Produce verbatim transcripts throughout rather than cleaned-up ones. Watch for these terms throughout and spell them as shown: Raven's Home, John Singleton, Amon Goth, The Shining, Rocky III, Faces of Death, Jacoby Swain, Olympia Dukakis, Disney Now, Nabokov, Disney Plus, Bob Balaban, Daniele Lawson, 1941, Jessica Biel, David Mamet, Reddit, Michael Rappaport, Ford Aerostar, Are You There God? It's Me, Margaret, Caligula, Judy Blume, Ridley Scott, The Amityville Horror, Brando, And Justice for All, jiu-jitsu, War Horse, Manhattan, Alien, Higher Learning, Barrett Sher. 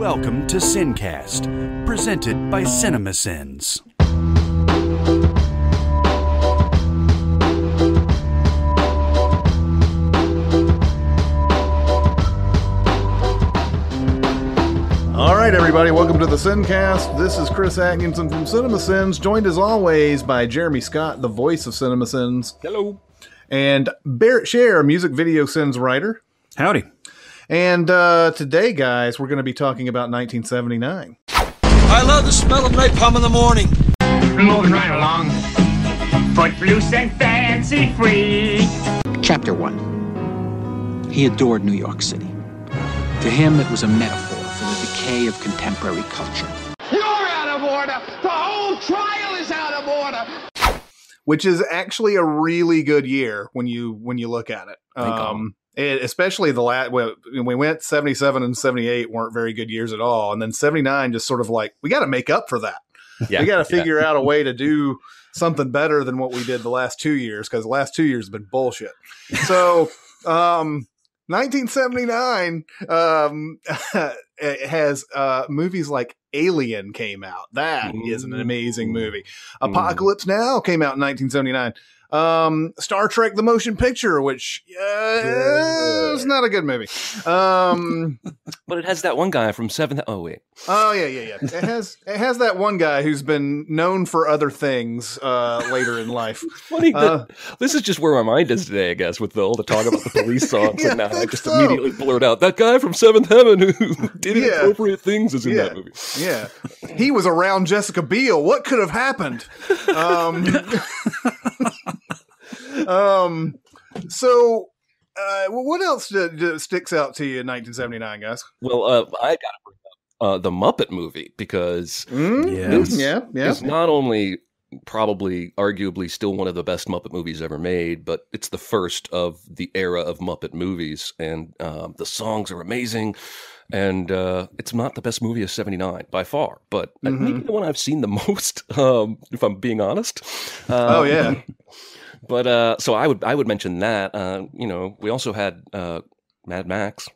Welcome to Sincast, presented by CinemaSins. All right, everybody, welcome to the Sincast. This is Chris Atkinson from CinemaSins, joined as always by Jeremy Scott, the voice of CinemaSins. Hello. And Barrett Sher, music video sins writer. Howdy. And uh, today, guys, we're going to be talking about nineteen seventy-nine. I love the smell of napalm in the morning. Moving right along. Foot loose and fancy free. Chapter one. He adored New York City. To him, it was a metaphor for the decay of contemporary culture. You're out of order! The whole trial is out of order! Which is actually a really good year when you when you look at it. Thank um, It, especially the last, when we went seventy-seven and seventy-eight weren't very good years at all. And then seventy-nine just sort of like, we got to make up for that. Yeah, we got to figure yeah. out a way to do something better than what we did the last two years. Cause the last two years have been bullshit. So, um, nineteen seventy-nine, um, it has, uh, movies like Alien came out. That mm. is an amazing movie. Apocalypse mm. Now came out in nineteen seventy-nine. Um, Star Trek: The Motion Picture, which uh, yeah. is not a good movie, um, but it has that one guy from seven. Oh wait, oh yeah, yeah, yeah. It has it has that one guy who's been known for other things uh, later in life. Funny uh, that, this is just where my mind is today, I guess, with the, all the talk about the police songs, yeah, and now I, I just so. immediately blurt out that guy from Seventh Heaven who did yeah. inappropriate things is in yeah. that movie. Yeah, he was around Jessica Biel. What could have happened? Um, um so uh what else do, do sticks out to you in nineteen seventy-nine, guys? Well, uh I gotta bring up uh the Muppet Movie, because mm, yes. yeah yeah it's not only probably arguably still one of the best Muppet movies ever made, but it's the first of the era of Muppet movies, and um the songs are amazing, and uh it's not the best movie of seventy-nine by far, but mm-hmm. maybe the one I've seen the most, um if I'm being honest. Um, oh yeah. But uh, so I would I would mention that. Uh, you know, we also had uh, Mad Max.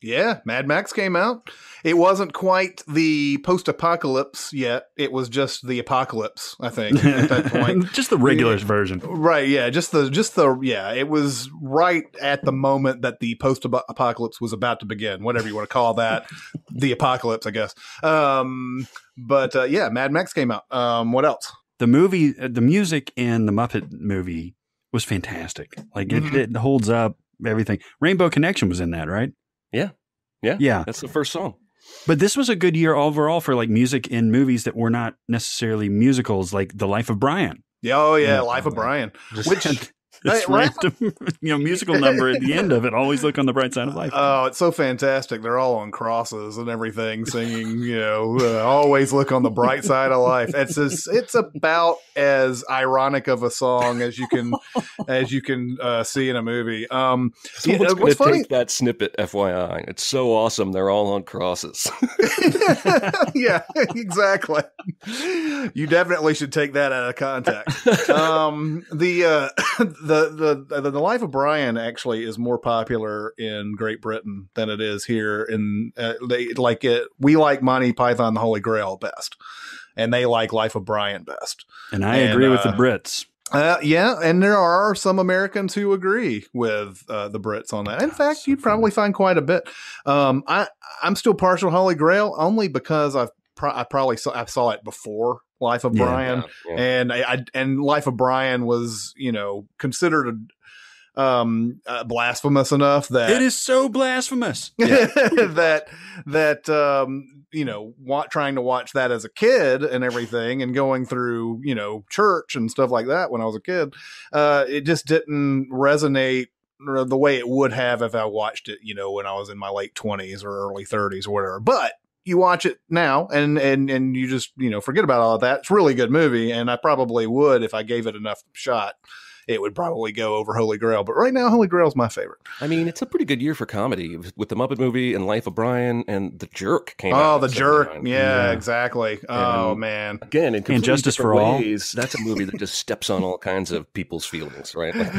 Yeah, Mad Max came out. It wasn't quite the post-apocalypse yet. It was just the apocalypse, I think, at that point. Just the regulars yeah. version. Right, yeah. Just the, just the, yeah. It was right at the moment that the post-apocalypse was about to begin, whatever you want to call that. The apocalypse, I guess. Um, but uh, yeah, Mad Max came out. Um, what else? The movie, the music in the Muppet Movie was fantastic. Like it, it holds up everything. Rainbow Connection was in that, right? Yeah, yeah, yeah. That's the first song. But this was a good year overall for like music in movies that were not necessarily musicals, like The Life of Brian. Yeah, oh yeah, mm-hmm. Life of Brian. Just Which. This hey, random, right? you know, musical number at the end of it. Always look on the bright side of life. Oh, it's so fantastic. They're all on crosses and everything singing, you know, uh, always look on the bright side of life. It's just, it's about as ironic of a song as you can, as you can uh, see in a movie. Um, so what's, what's funny? Take that snippet, F Y I. It's so awesome. They're all on crosses. Yeah, exactly. You definitely should take that out of context. Um, the, uh, the, The, the the Life of Brian actually is more popular in Great Britain than it is here. In uh, they like it. We like Monty Python and the Holy Grail best, and they like Life of Brian best. And I and, agree uh, with the Brits. Uh, yeah, and there are some Americans who agree with uh, the Brits on that. In fact, so you'd probably find quite a bit. Um, I I'm still partial to Holy Grail only because I've pro I probably saw, I saw it before Life of yeah, Brian, yeah, yeah. and I, I and Life of Brian was, you know, considered um uh, blasphemous enough that it is so blasphemous yeah. that that um you know, wa trying to watch that as a kid and everything, and going through, you know, church and stuff like that when I was a kid, uh it just didn't resonate the way it would have if I watched it, you know, when I was in my late twenties or early thirties or whatever. But you watch it now and, and, and you just, you know, forget about all of that. It's a really good movie. And I probably would, if I gave it enough shot, it would probably go over Holy Grail. But right now, Holy Grail is my favorite. I mean, it's a pretty good year for comedy with The Muppet Movie and Life of Brian, and The Jerk came oh, out. Oh, The Jerk. Yeah, yeah, exactly. Oh, and man. Again, in And Justice for All. Ways, that's a movie that just steps on all kinds of people's feelings, right? Like,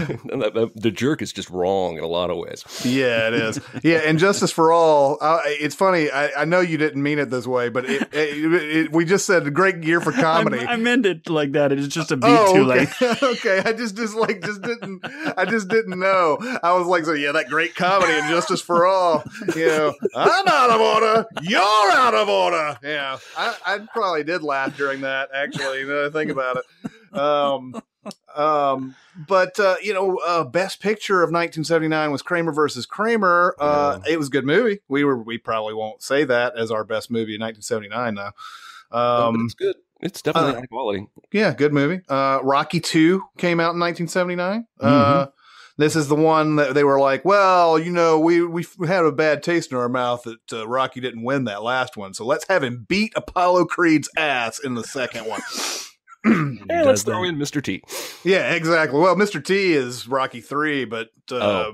The Jerk is just wrong in a lot of ways. Yeah, it is. Yeah, And Justice for All. Uh, it's funny. I, I know you didn't mean it this way, but it, it, it, we just said a great year for comedy. I, I meant it like that. It's just a beat oh, too okay. late. okay. I just, just like, just didn't, I just didn't know. I was like, so yeah, that great comedy And Justice for All. You know, I'm out of order. You're out of order. Yeah. I, I probably did laugh during that, actually. Now that I think about it. Um, Um, but, uh, you know, uh, best picture of nineteen seventy-nine was Kramer versus Kramer. Uh, yeah. It was a good movie. We were, we probably won't say that as our best movie in nineteen seventy-nine though. Um, oh, it's good. It's definitely uh, high quality. Yeah. Good movie. Uh, Rocky two came out in nineteen seventy-nine. Mm-hmm. Uh, this is the one that they were like, well, you know, we, we had a bad taste in our mouth that uh, Rocky didn't win that last one. So let's have him beat Apollo Creed's ass in the second one. And let's throw in Mister T. Yeah, exactly. Well, Mister T is Rocky three, but um, oh.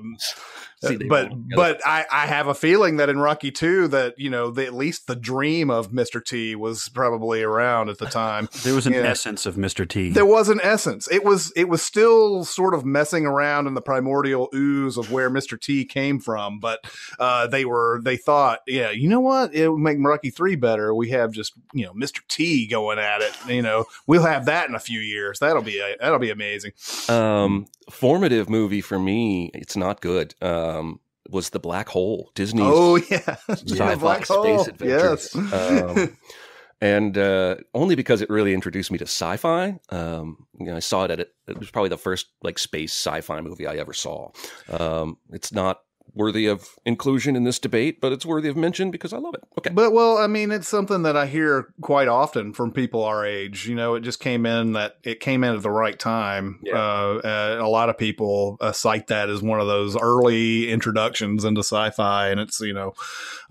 See, but but I, I have a feeling that in Rocky two that, you know, the, at least the dream of Mister T was probably around at the time. There was an yeah. essence of Mister T. There was an essence. It was it was still sort of messing around in the primordial ooze of where Mister T came from, but uh, they were they thought, yeah, you know what? It would make Rocky three better. We have just, you know, Mister T going at it, you know. We'll have that in a few years. That'll be that'll be amazing. Um, formative movie for me. It's not good. Um, was The Black Hole, Disney's oh yeah, sci-fi Black space Hole. Adventures. Yes. um, and uh, only because it really introduced me to sci-fi. Um, you know, I saw it at it. It was probably the first like space sci-fi movie I ever saw. Um, it's not worthy of inclusion in this debate, but it's worthy of mention because I love it. Okay. But, well, I mean, it's something that I hear quite often from people our age. You know, it just came in that it came in at the right time. Yeah. Uh, uh, a lot of people uh, cite that as one of those early introductions into sci-fi, and it's, you know,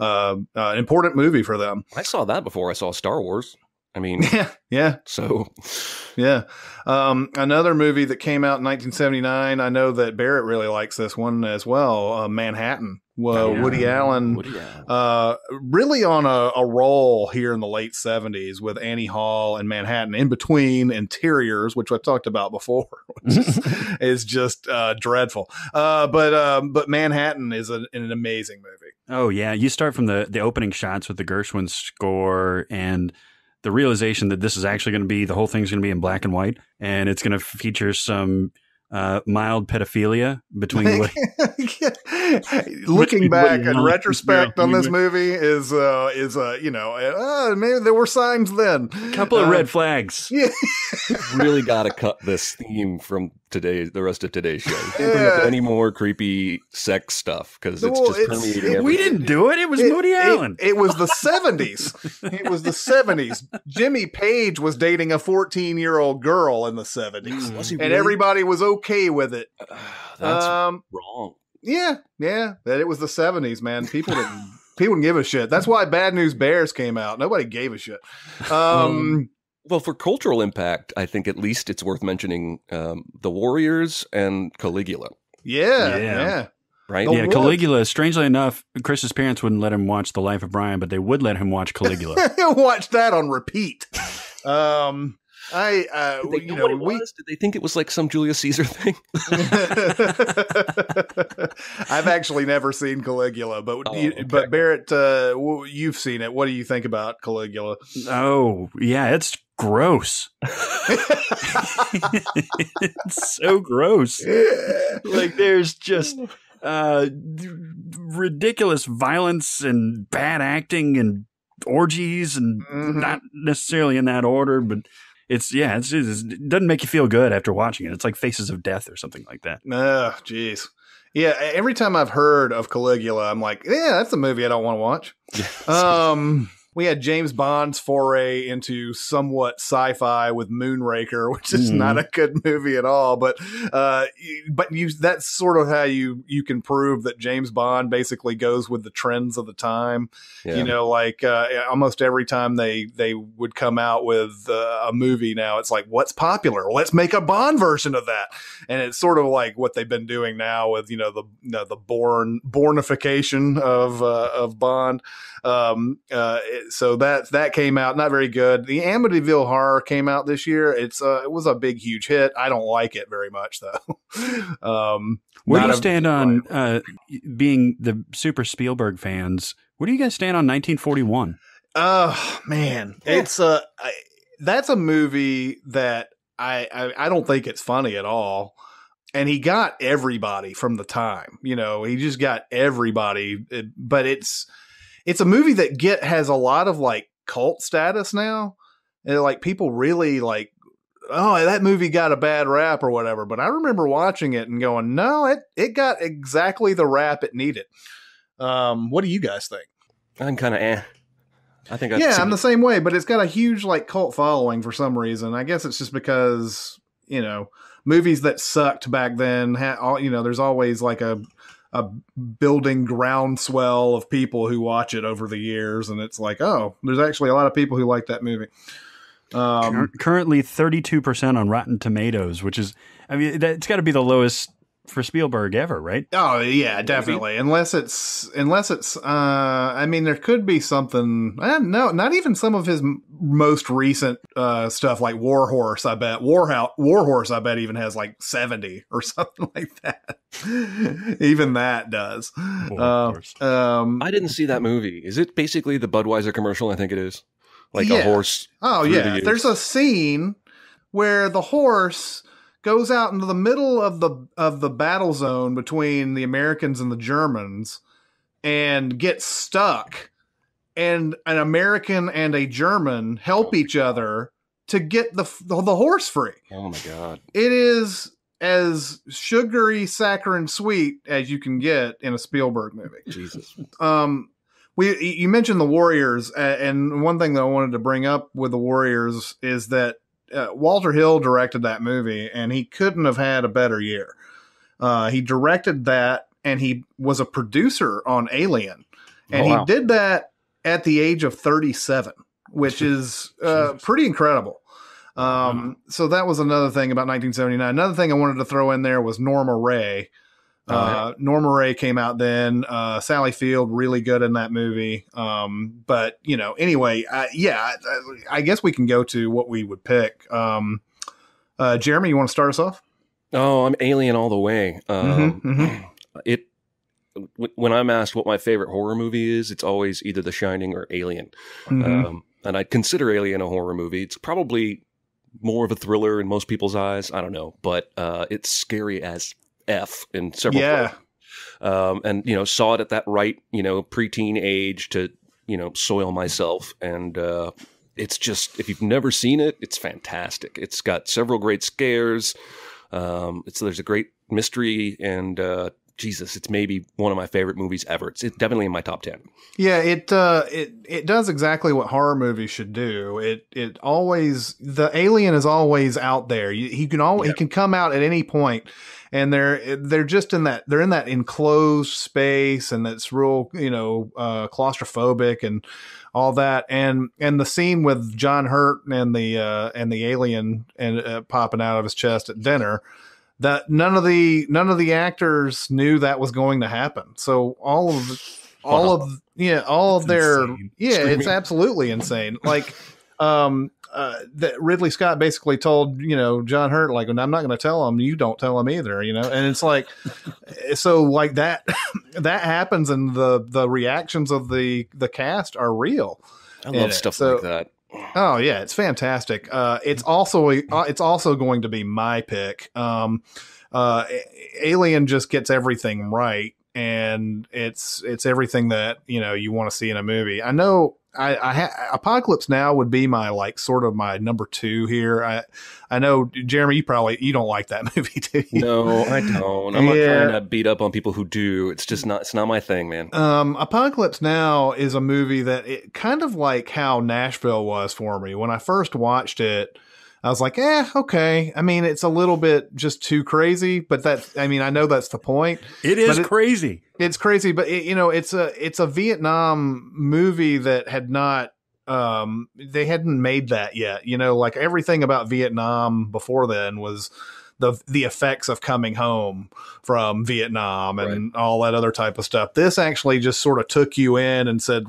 uh, uh, an important movie for them. I saw that before I saw Star Wars. I mean, yeah, yeah. So, yeah. Um, another movie that came out in nineteen seventy-nine. I know that Barrett really likes this one as well. Uh, Manhattan. Well, yeah. Woody Allen, Woody Allen. Uh, really on a, a roll here in the late seventies with Annie Hall and Manhattan in between interiors, which I talked about before, is just uh, dreadful. Uh, but um, but Manhattan is a, an amazing movie. Oh yeah, you start from the the opening shots with the Gershwin score and the realization that this is actually going to be, the whole thing's going to be in black and white, and it's going to feature some uh, mild pedophilia between. Looking back in retrospect yeah, on this movie is, uh, is uh, you know, uh, maybe there were signs then. A couple of uh, red flags. Yeah. Really got to cut this theme from today, the rest of today's show. Don't yeah. bring up any more creepy sex stuff because it's well, just it's, permeating everything. We didn't do it. It was it, Woody Allen. It, it was the seventies. It was the seventies. Jimmy Page was dating a fourteen-year-old girl in the seventies, mm, and really? everybody was okay with it. Uh, that's um, wrong. Yeah, yeah. That it was the seventies, man. People didn't. People didn't give a shit. That's why Bad News Bears came out. Nobody gave a shit. Um, um, well, for cultural impact, I think at least it's worth mentioning um, The Warriors and Caligula. Yeah, yeah. yeah. Right? The yeah, War Caligula. Strangely enough, Chris's parents wouldn't let him watch The Life of Brian, but they would let him watch Caligula. He'll watch that on repeat. Um I, uh, did they you know, know we, did they think it was like some Julius Caesar thing? I've actually never seen Caligula, but, oh, you, okay. but Barrett, uh, you've seen it. What do you think about Caligula? Oh yeah, it's gross. It's so gross. Like there's just, uh, ridiculous violence and bad acting and orgies and mm-hmm. not necessarily in that order, but It's yeah, it's, it's, it doesn't make you feel good after watching it. It's like Faces of Death or something like that. Oh, jeez. Yeah, every time I've heard of Caligula, I'm like, yeah, that's a movie I don't want to watch. um, we had James Bond's foray into somewhat sci-fi with Moonraker, which is mm. not a good movie at all. But uh, but you that's sort of how you you can prove that James Bond basically goes with the trends of the time. Yeah. You know, like uh, almost every time they they would come out with uh, a movie now, it's like, what's popular? Let's make a Bond version of that. And it's sort of like what they've been doing now with, you know, the you know, the born bornification of uh, of Bond. Um, uh, so that, that came out, not very good. The Amityville Horror came out this year. It's uh, it was a big, huge hit. I don't like it very much though. um, where do you stand a, on, uh, being the super Spielberg fans? Where do you guys stand on nineteen forty-one? Oh man, yeah. it's a, I, that's a movie that I, I, I don't think it's funny at all. And he got everybody from the time, you know, he just got everybody, but it's, It's a movie that get has a lot of like cult status now, and like people really like, oh, that movie got a bad rap or whatever. But I remember watching it and going, no, it it got exactly the rap it needed. Um, what do you guys think? I'm kind of eh. I think I'd yeah, I'm it. the same way, but it's got a huge like cult following for some reason. I guess it's just because you know movies that sucked back then. Ha- all, you know, there's always like a a building groundswell of people who watch it over the years. And it's like, oh, there's actually a lot of people who like that movie. Um, Currently thirty-two percent on Rotten Tomatoes, which is, I mean, that's gotta be the lowest for Spielberg ever, right? Oh yeah, definitely. Maybe. Unless it's, unless it's, uh, I mean, there could be something, eh, no, not even some of his m- most recent, uh, stuff like War Horse, I bet War, Ho- War Horse, I bet even has like seventy or something like that. Even that does. Uh, um, I didn't see that movie. Is it basically the Budweiser commercial? I think it is like yeah. a horse. Oh yeah. The There's a scene where the horse goes out into the middle of the of the battle zone between the Americans and the Germans and gets stuck. And an American and a German help oh each other to get the the horse free. Oh my God. It is as sugary, saccharine sweet as you can get in a Spielberg movie. Jesus. Um, we you mentioned The Warriors, and one thing that I wanted to bring up with The Warriors is that Uh, Walter Hill directed that movie and he couldn't have had a better year. Uh, he directed that and he was a producer on Alien and oh, wow. he did that at the age of thirty-seven, which is uh, pretty incredible. Um, mm-hmm. So that was another thing about nineteen seventy-nine. Another thing I wanted to throw in there was Norma Rae. Uh, right. Norma Rae came out then. Uh, Sally Field, really good in that movie. Um, but you know, anyway, uh, yeah, I, I guess we can go to what we would pick. Um, uh, Jeremy, you want to start us off? Oh, I'm Alien all the way. Um, mm-hmm, mm-hmm. It w- when I'm asked what my favorite horror movie is, it's always either The Shining or Alien. Mm-hmm. Um, and I consider Alien a horror movie. It's probably more of a thriller in most people's eyes. I don't know, but uh, it's scary as F in several yeah places. Um and you know saw it at that right you know preteen age to you know soil myself, and uh it's just, if you've never seen it, it's fantastic. It's got several great scares. Um it's there's a great mystery, and uh Jesus, it's maybe one of my favorite movies ever. It's, it's definitely in my top ten. Yeah, it uh, it it does exactly what horror movies should do. It it always the alien is always out there. You, he can always yeah. he can come out at any point, and they're they're just in that they're in that enclosed space, and that's real you know uh, claustrophobic and all that. And and the scene with John Hurt and the uh, and the alien and uh, popping out of his chest at dinner. That none of the none of the actors knew that was going to happen. So all of all wow. of yeah, all of it's their insane. yeah, Screaming. It's absolutely insane. Like um uh that Ridley Scott basically told, you know, John Hurt like, "I'm not going to tell him, you don't tell him either," you know. And it's like so like that that happens, and the the reactions of the the cast are real. I love stuff so, like that. Oh yeah, it's fantastic. Uh, it's also a, it's also going to be my pick. Um, uh, Alien just gets everything right, and it's it's everything that, you know, you want to see in a movie. I know I, I ha- Apocalypse Now would be my, like, sort of my number two here. I I know, Jeremy, you probably you don't like that movie, do you? No, I don't. I'm yeah. not trying to beat up on people who do. It's just not it's not my thing, man. Um, Apocalypse Now is a movie that, it kind of like how Nashville was for me. When I first watched it, I was like, eh, okay. I mean, it's a little bit just too crazy, but that's, I mean, I know that's the point. It is it, crazy. It's crazy, but it, you know, it's a, it's a Vietnam movie that had not, um, they hadn't made that yet. You know, like everything about Vietnam before then was the, the effects of coming home from Vietnam and right. all that other type of stuff. This actually just sort of took you in and said,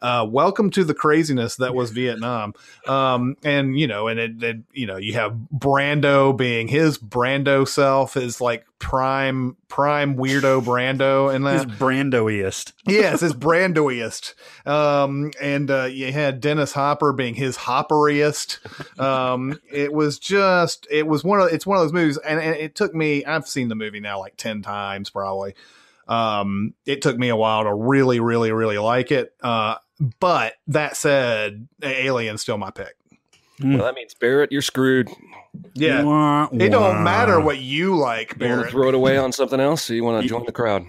Uh, welcome to the craziness that was Vietnam. Um, and, you know, and it, it, you know, you have Brando being his Brando self, is like prime, prime weirdo Brando. And that. His Brandoiest. Yes, his Brandoiest. Um, and uh, you had Dennis Hopper being his Hopperiest. Um, it was just, it was one of, it's one of those movies. And, and it took me, I've seen the movie now like ten times probably. Um, it took me a while to really, really, really like it. Uh, but that said, Alien's still my pick. Well, that means Barrett, you're screwed. Yeah. Wah, wah. It don't matter what you like, Barrett. You want to throw it away on something else? So you want to join the crowd?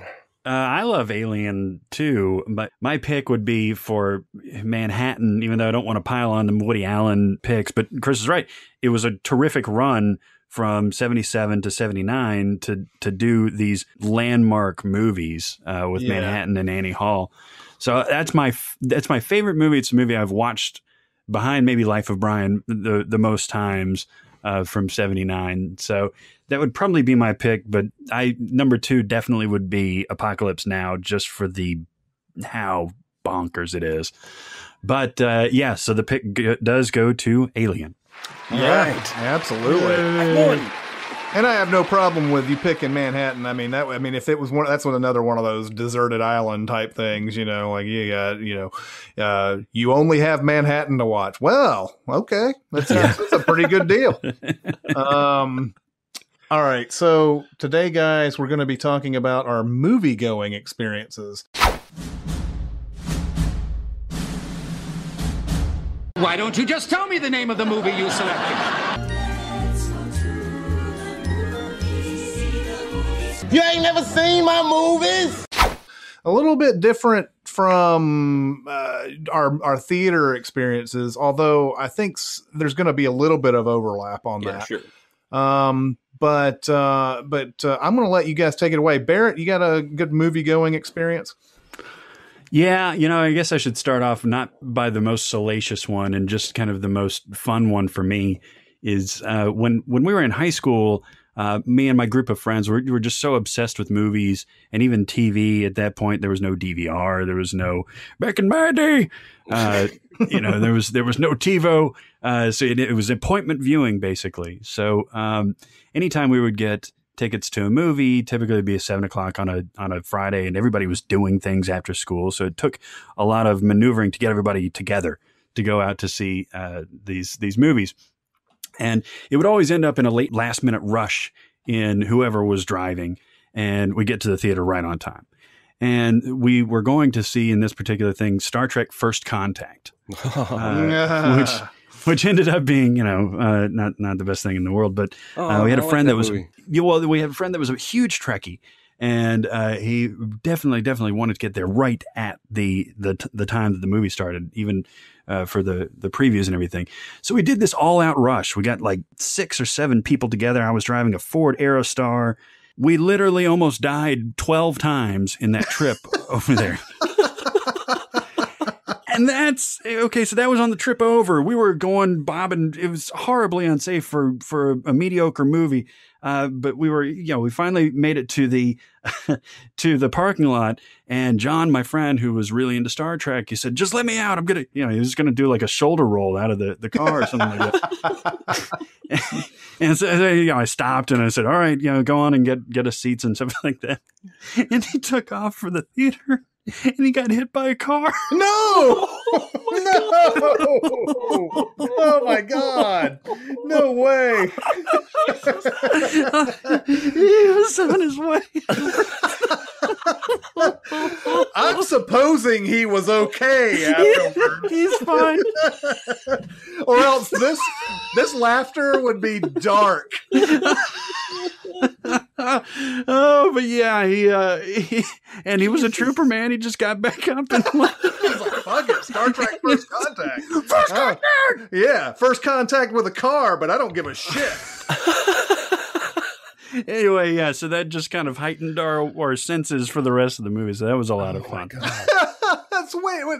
Uh, I love Alien too, but my pick would be for Manhattan, even though I don't want to pile on the Woody Allen picks, but Chris is right. It was a terrific run from seventy-seven to seventy-nine to, to do these landmark movies uh, with yeah. Manhattan and Annie Hall. So that's my that's my favorite movie. It's a movie I've watched behind maybe Life of Brian the, the most times uh, from seventy-nine. So that would probably be my pick. But I number two definitely would be Apocalypse Now, just for the how bonkers it is. But uh, yeah, so the pick g- does go to Alien. Yeah, right. Absolutely. Yay. And I have no problem with you picking Manhattan. I mean, that. I mean, if it was one, that's when another one of those deserted island type things, you know, like you got, you know, uh, you only have Manhattan to watch. Well, okay, that's, yeah. that's a pretty good deal. Um, all right, so today, guys, we're going to be talking about our movie going experiences. Why don't you just tell me the name of the movie you selected? You ain't never seen my movies? A little bit different from uh, our our theater experiences, although I think there's going to be a little bit of overlap on yeah, that. Sure. Um, but uh, but uh, I'm going to let you guys take it away. Barrett, you got a good movie going experience? Yeah, you know, I guess I should start off not by the most salacious one, and just kind of the most fun one for me is uh, when when we were in high school, uh, me and my group of friends were, were just so obsessed with movies and even T V at that point. There was no D V R. There was no back in my day. Uh, you know, there was there was no TiVo. Uh, so it, it was appointment viewing, basically. So um, anytime we would get tickets to a movie, typically it'd be a seven o'clock on a on a Friday, and everybody was doing things after school, so it took a lot of maneuvering to get everybody together to go out to see uh, these these movies, and it would always end up in a late last minute rush in whoever was driving, and we get to the theater right on time. And we were going to see, in this particular thing, Star Trek: First Contact, oh, uh, yeah. which. Which ended up being, you know, uh, not not the best thing in the world, but uh, oh, we had a friend like that, that was, you, well, we had a friend that was a huge Trekkie, and uh, he definitely, definitely wanted to get there right at the the t- the time that the movie started, even uh, for the the previews and everything. So we did this all out rush. We got like six or seven people together. I was driving a Ford Aerostar. We literally almost died twelve times in that trip over there. And that's okay. So that was on the trip over. We were going bobbing. It was horribly unsafe for, for a mediocre movie. Uh, but we were, you know, we finally made it to the, to the parking lot. And John, my friend, who was really into Star Trek, he said, "Just let me out. I'm going to, you know," he was going to do like a shoulder roll out of the, the car or something like that. And so, you know, I stopped and I said, "All right, you know, go on and get, get us seats," and something like that. And he took off for the theater. And he got hit by a car. No! Oh no! God. Oh my God! No way! He was on his way. I'm supposing he was okay afterwards. He's fine. Or else this this laughter would be dark. Oh, but yeah, he, uh, he and he was a trooper, man. He just got back up and left. He was like, fuck it, Star Trek: First Contact. First Contact. Uh, yeah, first contact with a car, but I don't give a shit. Anyway, yeah, so that just kind of heightened our, our senses for the rest of the movie. So that was a lot oh of fun. That's wait, wait.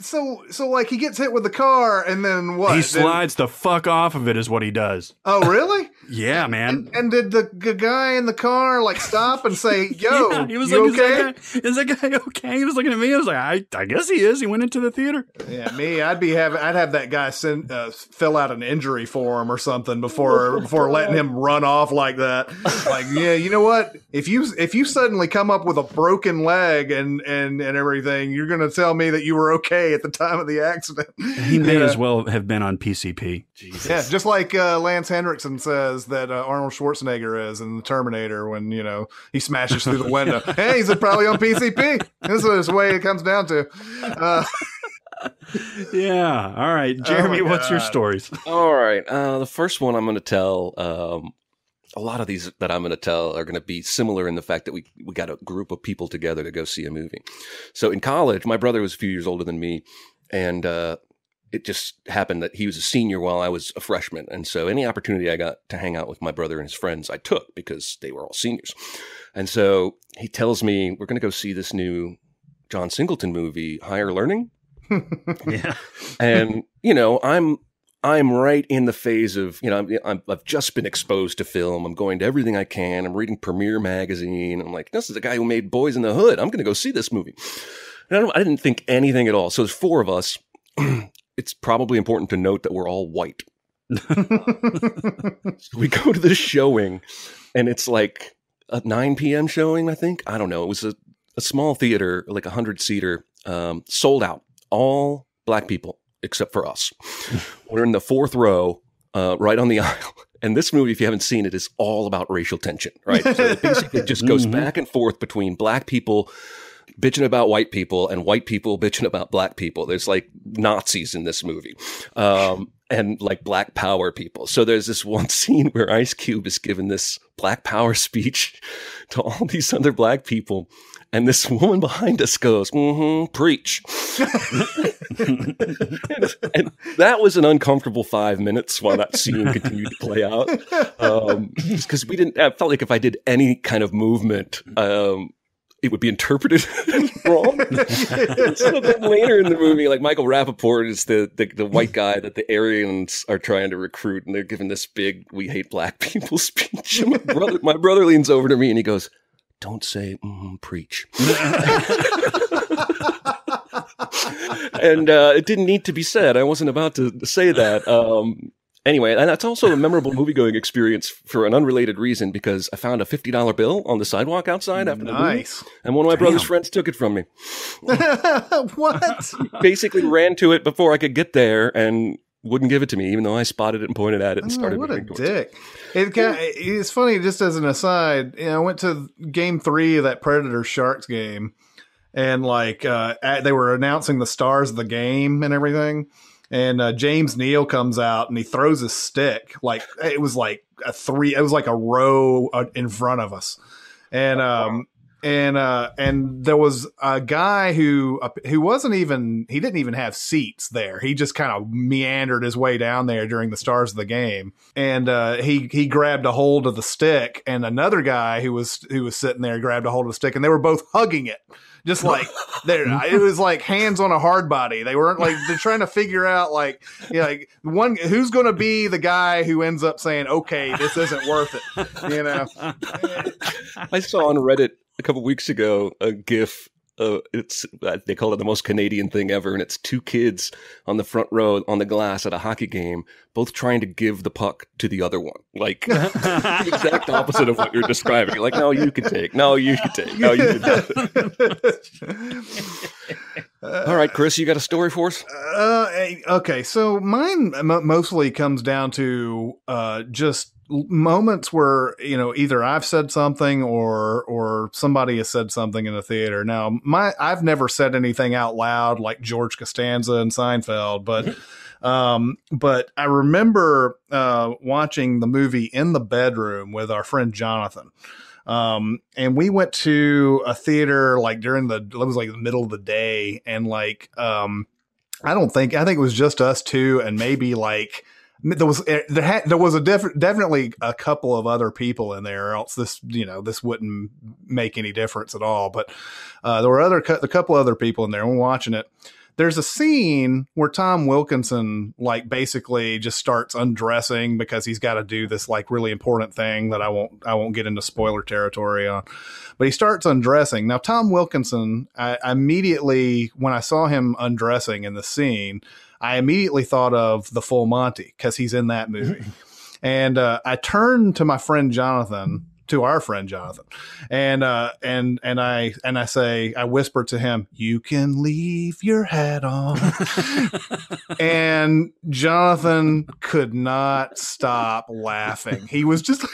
So, so like he gets hit with the car and then what? He slides then, the fuck off of it is what he does. Oh, really? Yeah, man. And, and did the, the guy in the car like stop and say, yo, yeah, he was you like, okay? Is that, guy, is that guy okay? He was looking at me. I was like, I, I guess he is. He went into the theater. Yeah, me, I'd be having, I'd have that guy send, uh, fill out an injury form or something before, before letting him run off like that. Like, yeah, you know what? If you, if you suddenly come up with a broken leg and, and, and everything, you're going to tell me that you were okay at the time of the accident. He may yeah. as well have been on P C P. Jesus. Yeah, just like uh, Lance Henriksen says that uh, Arnold Schwarzenegger is in The Terminator when, you know, he smashes through the window. Hey, he's probably on P C P. This is the way it comes down to. Uh, yeah. All right. Jeremy, oh what's your stories? All right. Uh, the first one I'm going to tell, um, a lot of these that I'm going to tell are going to be similar in the fact that we, we got a group of people together to go see a movie. So in college, my brother was a few years older than me, and uh, it just happened that he was a senior while I was a freshman. And so any opportunity I got to hang out with my brother and his friends, I took because they were all seniors. And so he tells me, we're going to go see this new John Singleton movie, Higher Learning. Yeah. And, you know, I'm... I'm right in the phase of, you know, I'm, I'm, I've just been exposed to film. I'm going to everything I can. I'm reading Premiere Magazine. I'm like, this is the guy who made Boys in the Hood. I'm going to go see this movie. And I, don't, I didn't think anything at all. So there's four of us. It's probably important to note that we're all white. So we go to this showing, and it's like a nine p m showing, I think. I don't know. It was a, a small theater, like a hundred-seater, um, sold out, all black people. Except for us. We're in the fourth row, uh, right on the aisle. And this movie, if you haven't seen it, is all about racial tension, right? So it basically just goes mm-hmm. back and forth between black people bitching about white people and white people bitching about black people. There's like Nazis in this movie, um, and like black power people. So there's this one scene where Ice Cube is giving this black power speech to all these other black people. And this woman behind us goes, mm-hmm, preach. and, and that was an uncomfortable five minutes while that scene continued to play out. Um, because we didn't, I felt like if I did any kind of movement, um, it would be interpreted wrong. It's a little bit later in the movie, like Michael Rappaport is the, the the white guy that the Aryans are trying to recruit. And they're giving this big, we hate black people speech. And my brother, my brother leans over to me and he goes, don't say, mm, preach. And uh, it didn't need to be said. I wasn't about to say that. Um, anyway, and that's also a memorable movie-going experience for an unrelated reason, because I found a fifty dollar bill on the sidewalk outside after nice. the movie. And one of my Damn. brother's friends took it from me. What? Basically ran to it before I could get there and wouldn't give it to me, even though I spotted it and pointed at it and oh, started. What a dick! It kind of, it's funny. Just as an aside, you know, I went to game three of that Predator Sharks game, and like uh, they were announcing the stars of the game and everything. And uh, James Neal comes out and he throws his stick. Like it was like a three. It was like a row uh, in front of us, and um and uh and there was a guy who uh, who wasn't even he didn't even have seats there. He just kind of meandered his way down there during the stars of the game, and uh he he grabbed a hold of the stick, and another guy who was who was sitting there grabbed a hold of the stick, and they were both hugging it. Just like there, it was like hands on a hard body. They weren't like they're trying to figure out like, you know, like one who's going to be the guy who ends up saying, "Okay, this isn't worth it." You know, I saw on Reddit a couple of weeks ago a GIF. Uh, it's they call it the most Canadian thing ever, and it's two kids on the front row on the glass at a hockey game, both trying to give the puck to the other one, like the exact opposite of what you're describing. You're like, no, you can take, no, you should take, no, you can take. All right, Chris, you got a story for us? Uh, okay, so mine mostly comes down to uh, just moments where, you know, either I've said something or or somebody has said something in the theater. Now, my I've never said anything out loud like George Costanza and Seinfeld, but um, but I remember uh, watching the movie in the bedroom with our friend Jonathan. Um, and we went to a theater like during the, it was like the middle of the day. And like, um, I don't think, I think it was just us two. And maybe like there was, there had, there was a def- definitely a couple of other people in there, or else this, you know, this wouldn't make any difference at all. But, uh, there were other, a couple other people in there, and we're watching it. There's a scene where Tom Wilkinson, like, basically just starts undressing because he's got to do this like really important thing that I won't, I won't get into spoiler territory on, but he starts undressing. Now, Tom Wilkinson, I, I immediately, when I saw him undressing in the scene, I immediately thought of The Full Monty because he's in that movie. And, uh, I turned to my friend, Jonathan, to our friend, Jonathan. And, uh, and, and I, and I say, I whisper to him, "You can leave your hat on." And Jonathan could not stop laughing. He was just,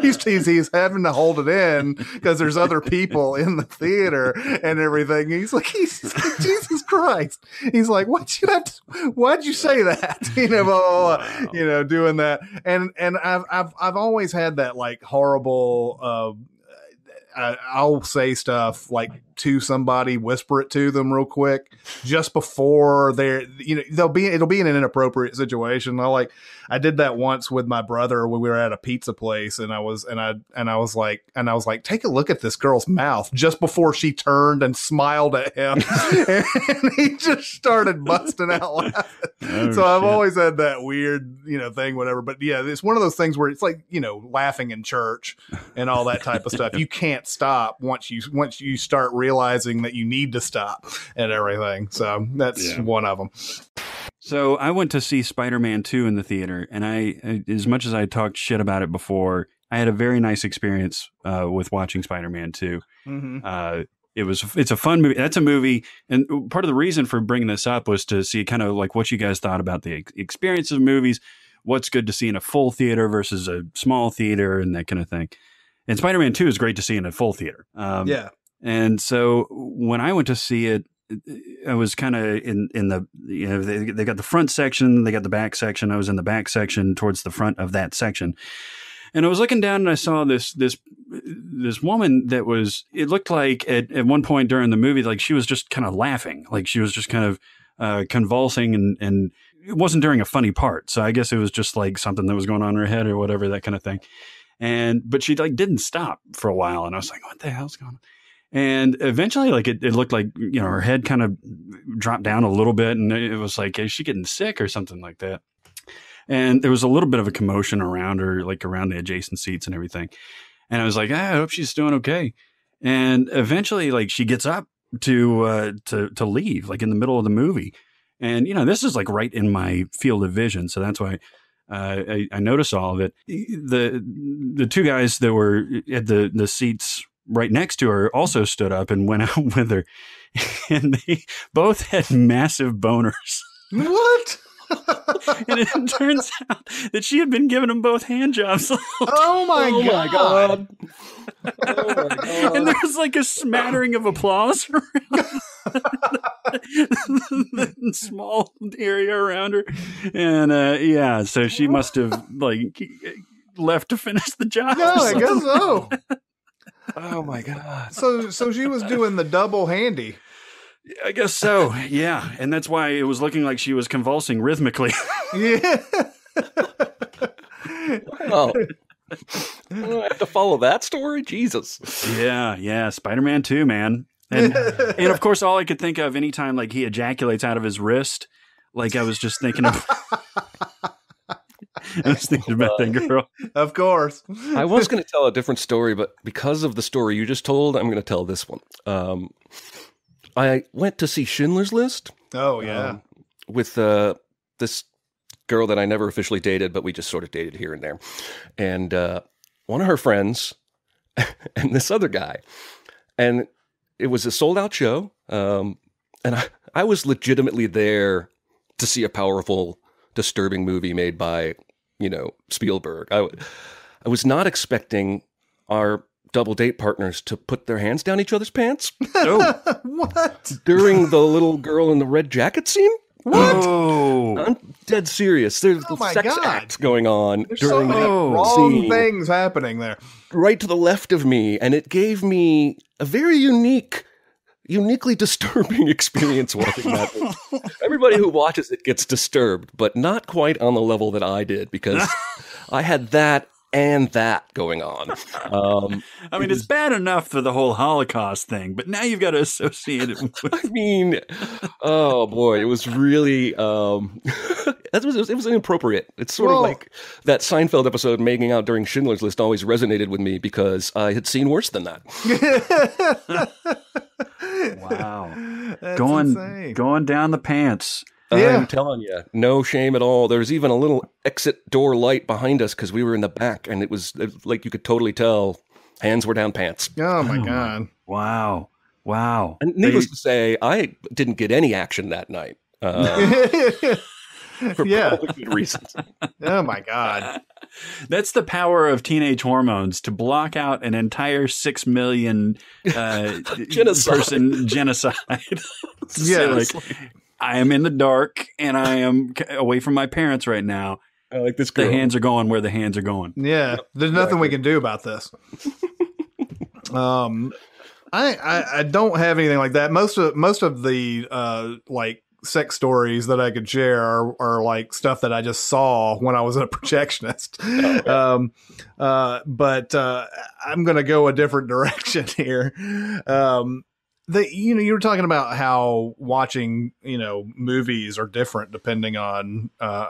he's, he's, he's having to hold it in because there's other people in the theater and everything. He's like, he's, Jesus Christ. He's like, why'd you have to, why'd you say that? You know, blah, blah, blah, wow. You know, doing that. And, and I've, I've, I've always had that like horrible, uh, I, I'll say stuff like to somebody, whisper it to them real quick just before they're, you know, they'll be, it'll be in an inappropriate situation. I like, I did that once with my brother when we were at a pizza place, and I was, and I, and I was like, and I was like, take a look at this girl's mouth just before she turned and smiled at him. and, and he just started busting out laughing. Oh, so I've shit. always had that weird, you know, thing, whatever. But yeah, it's one of those things where it's like, you know, laughing in church and all that type of stuff. You can't stop once you, once you start realizing realizing that you need to stop and everything. So that's yeah. one of them. So I went to see Spider-Man two in the theater, and I, as much as I talked shit about it before, I had a very nice experience uh, with watching Spider-Man two. Mm-hmm. Uh, it was, it's a fun movie. That's a movie. And part of the reason for bringing this up was to see kind of like what you guys thought about the experience of movies, what's good to see in a full theater versus a small theater and that kind of thing. And Spider-Man two is great to see in a full theater. Um, yeah. And so when I went to see it, I was kind of in, in the, you know, they, they got the front section, they got the back section. I was in the back section towards the front of that section. And I was looking down and I saw this, this, this woman that was, it looked like at, at one point during the movie, like she was just kind of laughing, like she was just kind of uh, convulsing, and, and it wasn't during a funny part. So I guess it was just like something that was going on in her head or whatever, that kind of thing. And, but she like didn't stop for a while. And I was like, what the hell's going on? And eventually, like, it, it looked like, you know, her head kind of dropped down a little bit, and it was like, is she getting sick or something like that? And there was a little bit of a commotion around her, like around the adjacent seats and everything. And I was like, ah, I hope she's doing okay. And eventually, like, she gets up to, uh, to, to leave, like in the middle of the movie. And, you know, this is like right in my field of vision. So that's why uh, I, I noticed all of it. The, the two guys that were at the, the seats right next to her also stood up and went out with her, and they both had massive boners. What? And it turns out that she had been giving them both hand jobs. Oh my, oh God. My God. Oh my God. And there was like a smattering of applause around the, the small area around her. And uh, yeah, so she must have like left to finish the job. No, I guess so. Oh my God. So, so she was doing the double handy. I guess so. Yeah. And that's why it was looking like she was convulsing rhythmically. Yeah. Wow. I have to follow that story. Jesus. Yeah. Yeah. Spider-Man two, man. And, and of course, all I could think of anytime like he ejaculates out of his wrist, like I was just thinking of. I was thinking about that girl. Of course. I was going to tell a different story, but because of the story you just told, I'm going to tell this one. Um, I went to see Schindler's List. Oh, yeah. Um, with uh, this girl that I never officially dated, but we just sort of dated here and there. And uh, one of her friends and this other guy. And it was a sold-out show. Um, and I, I was legitimately there to see a powerful, disturbing movie made by you know, Spielberg. I, I was not expecting our double date partners to put their hands down each other's pants. No. What? During the little girl in the red jacket scene? What? Oh. I'm dead serious. There's oh sex God. acts going on There's during so that wrong scene. Things happening there. Right to the left of me, and it gave me a very unique, uniquely disturbing experience watching that. Everybody who watches it gets disturbed, but not quite on the level that I did, because I had that and that going on. Um, I mean, it was, it's bad enough for the whole Holocaust thing, but now you've got to associate it with... I mean, oh boy, it was really, um, that was, it was inappropriate. It's sort Whoa. of like that Seinfeld episode, making out during Schindler's List, always resonated with me because I had seen worse than that. Wow. That's going, insane. Going down the pants. Yeah. I'm telling you, no shame at all. There's even a little exit door light behind us because we were in the back, and it was, it was like you could totally tell hands were down pants. Oh, my oh, God. Wow. Wow. And needless they, to say, I didn't get any action that night. Uh, for yeah. probably good reasons. Oh, my God. That's the power of teenage hormones to block out an entire six million uh, genocide. person genocide. Yes. So, like, I am in the dark, and I am away from my parents right now. I like this girl. The hands are going where the hands are going. Yeah, there's nothing we can do about this. um, I, I I don't have anything like that. Most of most of the uh like sex stories that I could share are, are like stuff that I just saw when I was a projectionist. Oh, yeah. Um, uh, but uh, I'm gonna go a different direction here. Um. The, you know, you were talking about how watching, you know, movies are different depending on uh,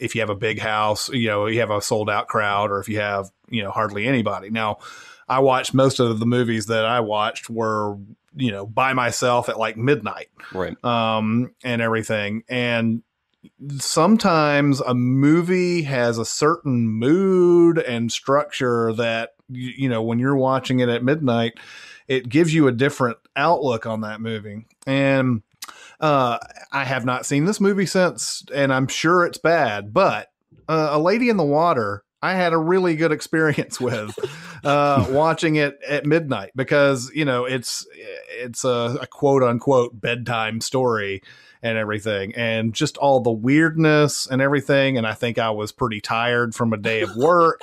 if you have a big house, you know, you have a sold out crowd, or if you have, you know, hardly anybody. Now, I watched most of the movies that I watched were, you know, by myself at like midnight. Right. Um, and everything. And sometimes a movie has a certain mood and structure that, you, you know, when you're watching it at midnight, it gives you a different outlook on that movie. And uh, I have not seen this movie since, and I'm sure it's bad, but uh, A Lady in the Water, I had a really good experience with uh, watching it at midnight because, you know, it's, it's a, a quote unquote bedtime story and everything, and just all the weirdness and everything. And I think I was pretty tired from a day of work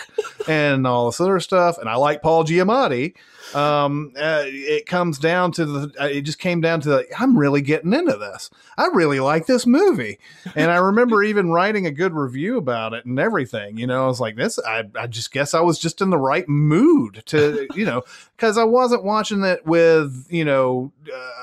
and all this other stuff. And I like Paul Giamatti. Um, uh, it comes down to the, uh, it just came down to the, I'm really getting into this. I really like this movie. And I remember even writing a good review about it and everything, you know, I was like this, I, I just guess I was just in the right mood to, you know, cause I wasn't watching it with, you know,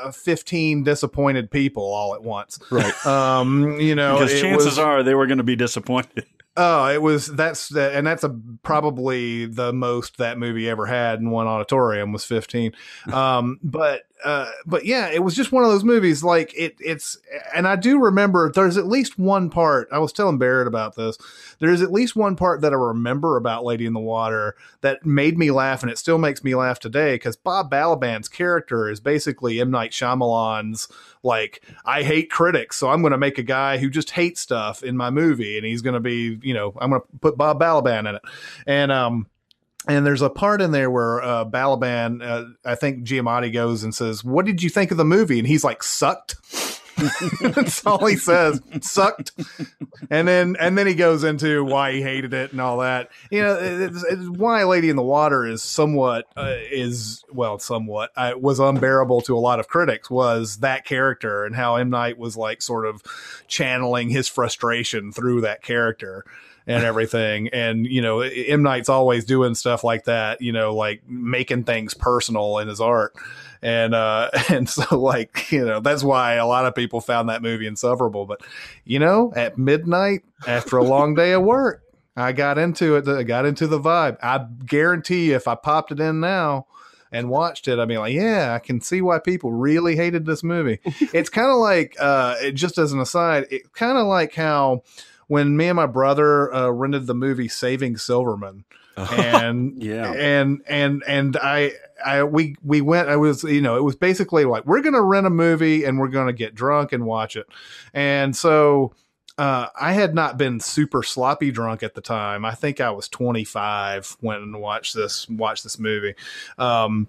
uh, fifteen disappointed people all at once. Right. Um, you know, because chances was, are they were going to be disappointed. Oh, it was that's the, and that's a, probably the most that movie ever had in one auditorium was fifteen. Um, but uh, but yeah, it was just one of those movies like it. It's and I do remember there's at least one part. I was telling Barrett about this. There is at least one part that I remember about Lady in the Water that made me laugh, and it still makes me laugh today because Bob Balaban's character is basically M. Night Shyamalan's. Like, I hate critics, so I'm going to make a guy who just hates stuff in my movie, and he's going to be, you know, I'm going to put Bob Balaban in it. And um, and there's a part in there where uh, Balaban, uh, I think Giamatti goes and says, "What did you think of the movie?" And he's like, "Sucked." That's all he says. Sucked. And then and then he goes into why he hated it and all that. You know, it's, it's why Lady in the Water is somewhat uh, is well, somewhat uh, was unbearable to a lot of critics was that character and how M. Night was like sort of channeling his frustration through that character. And everything. And, you know, M. Night's always doing stuff like that, you know, like making things personal in his art. And, uh, and so like, you know, that's why a lot of people found that movie insufferable, but you know, at midnight after a long day of work, I got into it. I got into the vibe. I guarantee you if I popped it in now and watched it, I'd be like, yeah, I can see why people really hated this movie. It's kind of like, uh, it just as an aside, it kind of like how, when me and my brother uh, rented the movie Saving Silverman, and yeah, and and and I I we we went, I was, you know, it was basically like we're gonna rent a movie and we're gonna get drunk and watch it, and so Uh, I had not been super sloppy drunk at the time. I think I was twenty-five when watched this, watched this movie. Um,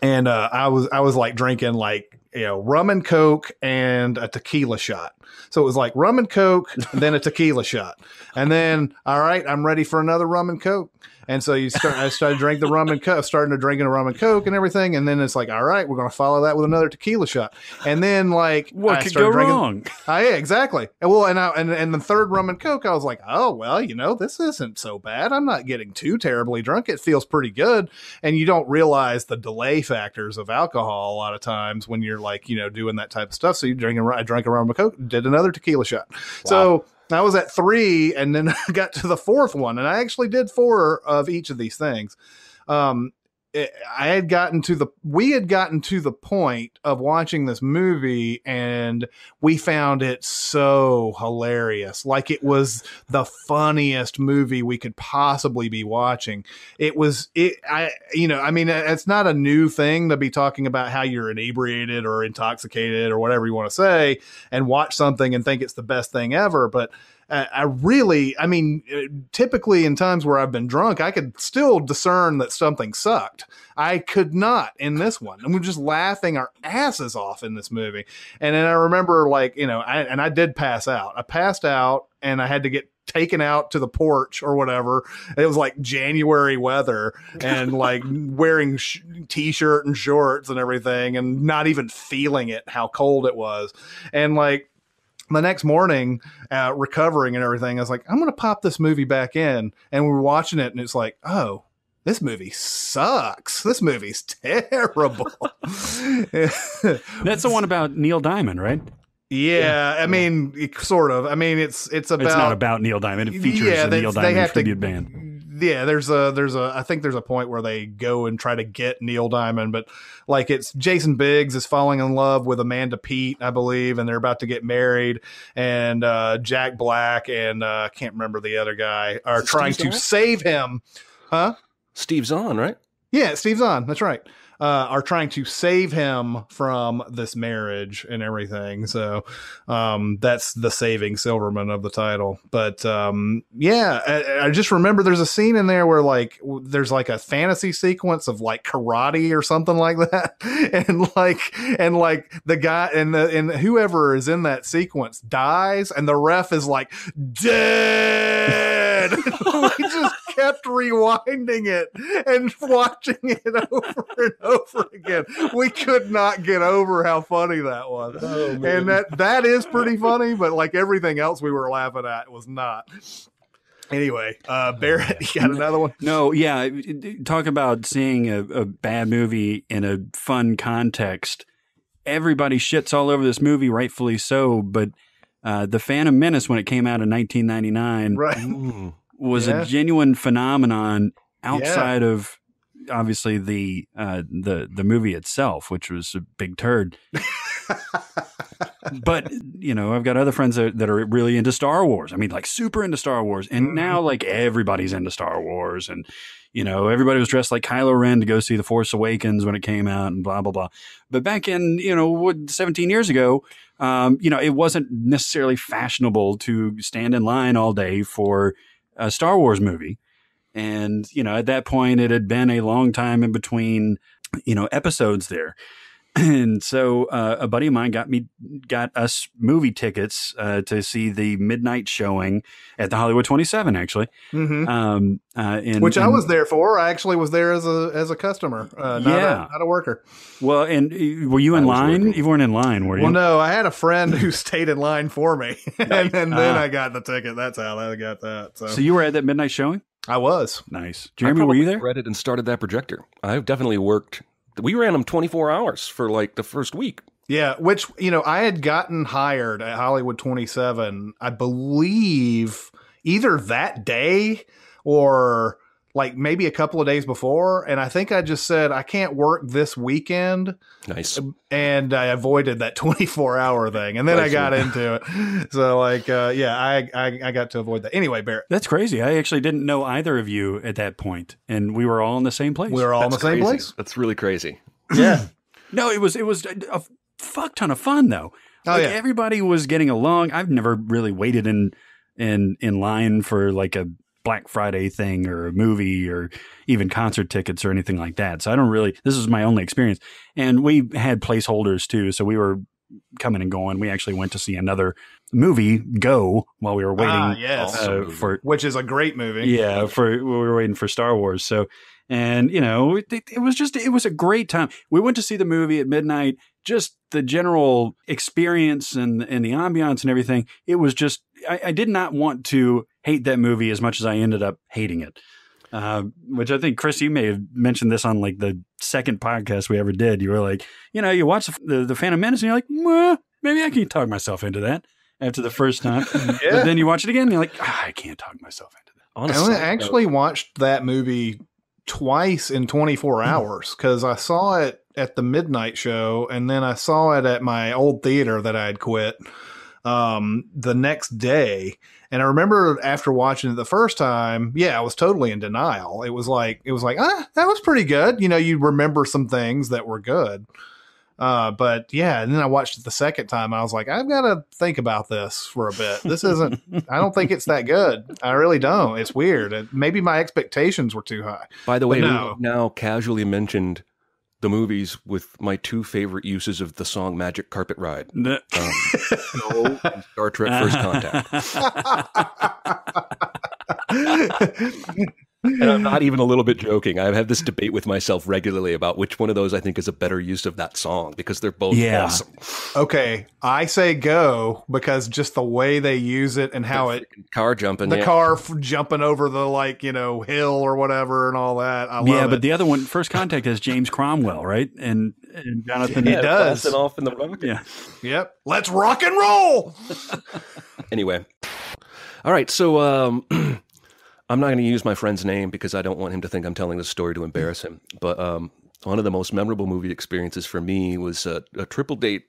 and, uh, I was, I was like drinking like, you know, rum and Coke and a tequila shot. So it was like rum and Coke, and then a tequila shot. And then, all right, I'm ready for another rum and Coke. And so you start, I started drinking the rum and Coke, starting to drinking a rum and Coke and everything. And then it's like, all right, we're going to follow that with another tequila shot. And then like, what I could go drinking, wrong? I, yeah, exactly. And well, and I, and, and the third rum and Coke, I was like, oh, well, you know, this isn't so bad. I'm not getting too terribly drunk. It feels pretty good. And you don't realize the delay factors of alcohol a lot of times when you're like, you know, doing that type of stuff. So you drink a, I drank a rum and Coke, did another tequila shot. Wow. So I was at three, and then I got to the fourth one, and I actually did four of each of these things. Um, it, I had gotten to the, we had gotten to the point of watching this movie, and we found it so hilarious. Like, it was the funniest movie we could possibly be watching. It was, it, I, you know, I mean, it's not a new thing to be talking about how you're inebriated or intoxicated or whatever you want to say and watch something and think it's the best thing ever. But I really, I mean, typically in times where I've been drunk, I could still discern that something sucked. I could not in this one. And we're just laughing our asses off in this movie. And then I remember, like, you know, I, and I did pass out. I passed out, and I had to get taken out to the porch or whatever. It was like January weather, and like wearing sh- t-shirt and shorts and everything, and not even feeling it, how cold it was. And like, the next morning, uh, recovering and everything, I was like, I'm going to pop this movie back in. And we were watching it, and it's like, oh, this movie sucks. This movie's terrible. That's the one about Neil Diamond, right? Yeah, yeah, I mean, it, sort of. I mean, it's it's about. It's not about Neil Diamond. It features yeah, the Neil Diamond tribute to, band. Yeah, there's a there's a I think there's a point where they go and try to get Neil Diamond, but like, it's Jason Biggs is falling in love with Amanda Peet, I believe, and they're about to get married, and uh, Jack Black and I uh, can't remember the other guy are trying Steve to Zahn? save him, huh? Steve Zahn, right? Yeah, Steve Zahn. That's right. Uh, are trying to save him from this marriage and everything. So um, that's the saving Silverman of the title. But um, yeah, I, I just remember there's a scene in there where like there's like a fantasy sequence of like karate or something like that, and like and like the guy and the and whoever is in that sequence dies, and the ref is like dead. We just kept rewinding it and watching it over and over again. We could not get over how funny that was. Oh, and that that is pretty funny, but like everything else we were laughing at was not. Anyway, uh, Barrett, you got another one? No, yeah. Talk about seeing a, a bad movie in a fun context. Everybody shits all over this movie, rightfully so, but uh, The Phantom Menace, when it came out in nineteen ninety-nine, right. Ooh, was yeah. a genuine phenomenon outside yeah. of obviously the uh the the movie itself, which was a big turd. But you know, I've got other friends that, that are really into Star Wars. I mean, like super into Star Wars, and mm-hmm. now like everybody's into Star Wars, and you know, everybody was dressed like Kylo Ren to go see The Force Awakens when it came out, and blah blah blah. But back in, you know, seventeen years ago, um you know, it wasn't necessarily fashionable to stand in line all day for a Star Wars movie. And, you know, at that point, it had been a long time in between, you know, episodes there. And so uh, a buddy of mine got me got us movie tickets uh, to see the midnight showing at the Hollywood twenty-seven, actually, mm-hmm. um, uh, and, which and, I was there for. I actually was there as a as a customer, uh, not, yeah. a, not a worker. Well, and uh, were you in line? Working. You weren't in line, were you? Well, no, I had a friend who stayed in line for me, and, and then uh, I got the ticket. That's how I got that. So, so you were at that midnight showing? I was. Nice. Jeremy, were you there? I probably read it and started that projector. I've definitely worked. We ran them twenty-four hours for like the first week. Yeah, which, you know, I had gotten hired at Hollywood twenty-seven, I believe, either that day or like maybe a couple of days before. And I think I just said, I can't work this weekend. Nice. And I avoided that twenty-four hour thing. And then nice. I got into it. So like, uh, yeah, I, I, I got to avoid that. Anyway, Barrett. That's crazy. I actually didn't know either of you at that point. And we were all in the same place. We were all That's in the crazy. same place. That's really crazy. Yeah. No, it was, it was a fuck ton of fun, though. Oh, like, yeah. Everybody was getting along. I've never really waited in in in line for like a Black Friday thing or a movie or even concert tickets or anything like that. So I don't really, this is my only experience. And we had placeholders too. So we were coming and going. We actually went to see another movie, Go, while we were waiting ah, yes. uh, for, which is a great movie. Yeah. For, we were waiting for Star Wars. So, and you know, it, it was just, it was a great time. We went to see the movie at midnight, just the general experience and, and the ambiance and everything. It was just, I, I did not want to hate that movie as much as I ended up hating it. Uh, which I think, Chris, you may have mentioned this on like the second podcast we ever did. You were like, you know, you watch the, the, the Phantom Menace and you're like, well, maybe I can talk myself into that after the first time. Yeah. But then you watch it again and you're like, ah, I can't talk myself into that. Honestly, I actually no. watched that movie twice in twenty-four hours because I saw it at the midnight show and then I saw it at my old theater that I had quit um, the next day. And I remember after watching it the first time, yeah, I was totally in denial. It was like, it was like, ah, that was pretty good. You know, you remember some things that were good. Uh, but yeah, and then I watched it the second time. I was like, I've got to think about this for a bit. This isn't, I don't think it's that good. I really don't. It's weird. It, maybe my expectations were too high. By the way, no. we've now casually mentioned the movies with my two favorite uses of the song Magic Carpet Ride. No. Um, Go and Star Trek First Contact. And I'm not even a little bit joking. I've had this debate with myself regularly about which one of those I think is a better use of that song because they're both yeah. awesome. Okay. I say Go because just the way they use it and how the it car jumping, the yeah. car f jumping over the like, you know, hill or whatever and all that. I love yeah. But it. The other one, First Contact, has James Cromwell, right? And, and Jonathan, yeah, he does. Off in the rocket. Yeah. Yep. Let's rock and roll. Anyway. All right. So, um, I'm not going to use my friend's name because I don't want him to think I'm telling this story to embarrass him. But um, one of the most memorable movie experiences for me was a, a triple date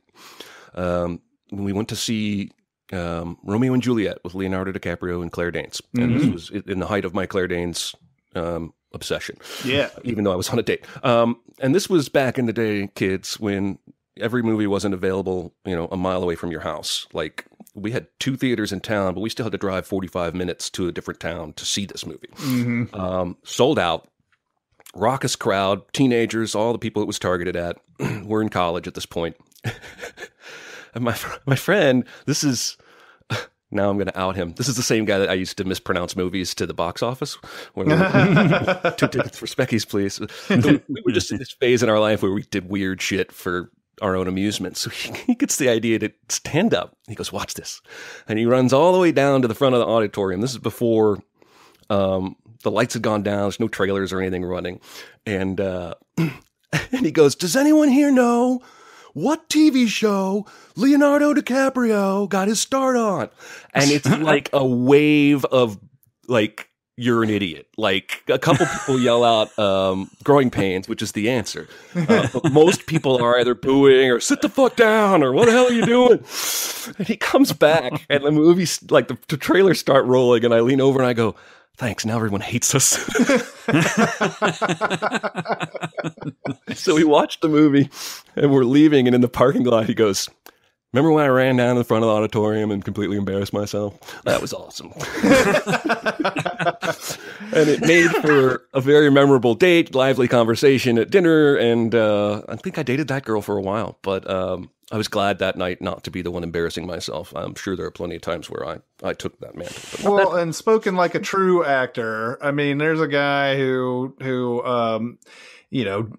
um, when we went to see um, Romeo and Juliet with Leonardo DiCaprio and Claire Danes. And mm-hmm. this was in the height of my Claire Danes um, obsession. Yeah. Even though I was on a date. Um, and this was back in the day, kids, when every movie wasn't available, you know, a mile away from your house. Like, we had two theaters in town, but we still had to drive forty-five minutes to a different town to see this movie. Mm-hmm. um, sold out, raucous crowd, teenagers, all the people it was targeted at were in college at this point. And my, my friend, this is, now I'm going to out him. This is the same guy that I used to mispronounce movies to the box office. When we were, two tickets for Speckies, please. So we were just in this phase in our life where we did weird shit for our own amusement. So he, he gets the idea to stand up. He goes, watch this. And he runs all the way down to the front of the auditorium. This is before um, the lights had gone down. There's no trailers or anything running. And, uh, and he goes, does anyone here know what T V show Leonardo DiCaprio got his start on? And it's like a wave of like, you're an idiot. Like, a couple people yell out um, growing pains, which is the answer. Uh, but most people are either booing or sit the fuck down or what the hell are you doing? And he comes back and the movie's like the, the trailers start rolling and I lean over and I go, thanks. Now everyone hates us. So we watched the movie and we're leaving. And in the parking lot, he goes, remember when I ran down to the front of the auditorium and completely embarrassed myself? That was awesome. And it made for a very memorable date, lively conversation at dinner. And uh, I think I dated that girl for a while, but um, I was glad that night not to be the one embarrassing myself. I'm sure there are plenty of times where I, I took that mantle. Well, and spoken like a true actor, I mean, there's a guy who, who um, you know,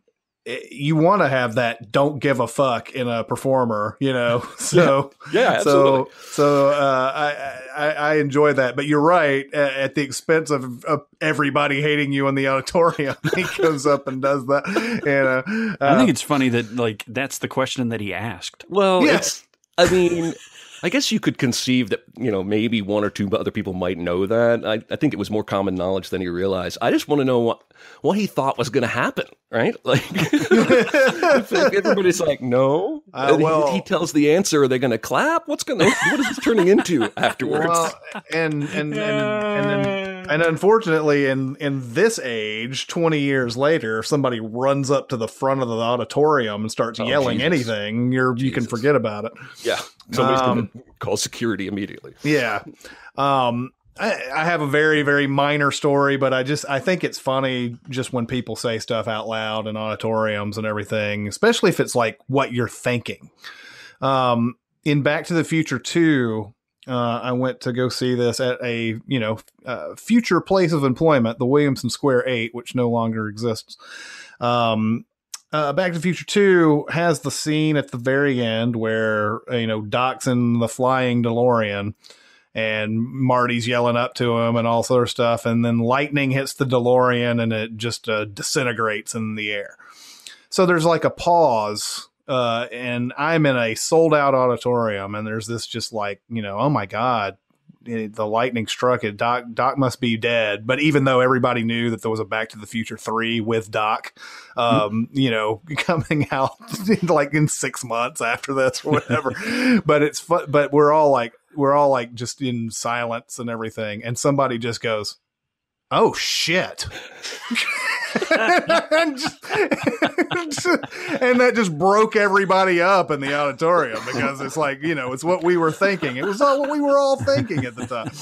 you want to have that don't give a fuck in a performer, you know? So, yeah, yeah so, so, uh, I, I, I enjoy that, but you're right at, at the expense of, of everybody hating you in the auditorium. He goes up and does that. And, uh, I think it's funny that like, that's the question that he asked. Well, yeah. it's, I mean, I guess you could conceive that, you know, maybe one or two other people might know that. I, I think it was more common knowledge than he realized. I just want to know what, what he thought was going to happen, right? Like, everybody's like, no. Uh, well, he, he tells the answer. Are they going to clap? What's going to, what is this turning into afterwards? Well, and, and, and, and then And unfortunately, in, in this age, twenty years later, if somebody runs up to the front of the auditorium and starts oh, yelling Jesus. anything, you're, you can forget about it. Yeah. Somebody's um, going to call security immediately. Yeah. Um, I, I have a very, very minor story, but I just, I think it's funny just when people say stuff out loud in auditoriums and everything, especially if it's like what you're thinking. Um, in Back to the Future two, Uh, I went to go see this at a, you know, uh, future place of employment, the Williamson Square eight, which no longer exists. Um, uh, Back to the Future two has the scene at the very end where, you know, Doc's in the flying DeLorean and Marty's yelling up to him and all sort of stuff. And then lightning hits the DeLorean and it just uh, disintegrates in the air. So there's like a pause. Uh, and I'm in a sold out auditorium and there's this just like, you know, oh my God, it, the lightning struck it. Doc, Doc must be dead. But even though everybody knew that there was a Back to the Future three with Doc, um, you know, coming out like in six months after this or whatever, but it's fun. But we're all like, we're all like just in silence and everything. And somebody just goes, oh shit. and, just, and that just broke everybody up in the auditorium because it's like, you know, it's what we were thinking. It was all what we were all thinking at the time.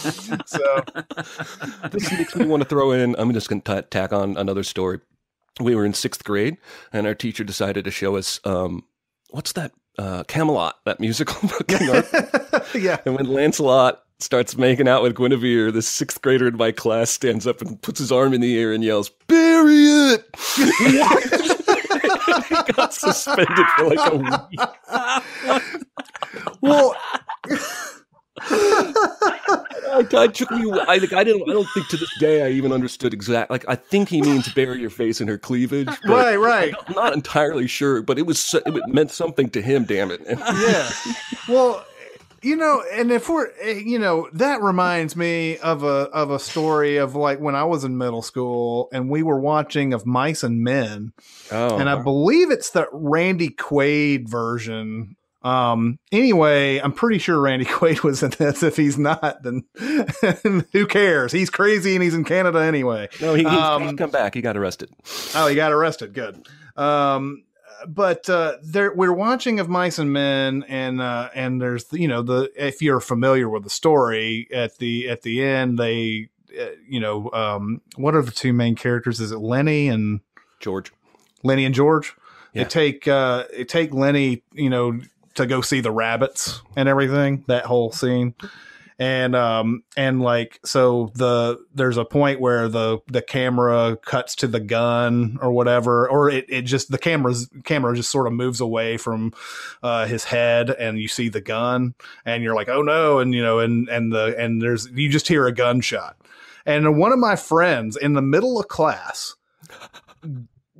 So this makes me want to throw in, I'm just going to tack on another story. We were in sixth grade and our teacher decided to show us, um, what's that? Uh, Camelot, that musical. Yeah. And when Lancelot starts making out with Guinevere, the sixth grader in my class stands up and puts his arm in the air and yells, bury it! He got suspended for like a week. Well... I, I took me. I like. I didn't. I don't think to this day I even understood exact. Like I think he means bury your face in her cleavage. Right, right. I'm not entirely sure, but it was. So, it meant something to him. Damn it. Yeah. Well, you know, and if we're, you know, that reminds me of a of a story of like when I was in middle school and we were watching Of Mice and Men, oh, and I believe it's the Randy Quaid version. Um, anyway, I'm pretty sure Randy Quaid was in this. If he's not, then who cares? He's crazy and he's in Canada anyway. No, he, he's um, come back. He got arrested. Oh, he got arrested. Good. Um, but, uh, there, we're watching Of Mice and Men and, uh, and there's, you know, the, if you're familiar with the story at the, at the end, they, uh, you know, um, what are the two main characters? Is it Lenny and George? Lenny and George. Yeah. They take, uh, they take Lenny, you know, to go see the rabbits and everything, that whole scene. And, um, and like, so the, there's a point where the, the camera cuts to the gun or whatever, or it, it just, the camera's camera just sort of moves away from, uh, his head and you see the gun and you're like, oh no. And you know, and, and the, and there's, you just hear a gunshot. And one of my friends in the middle of class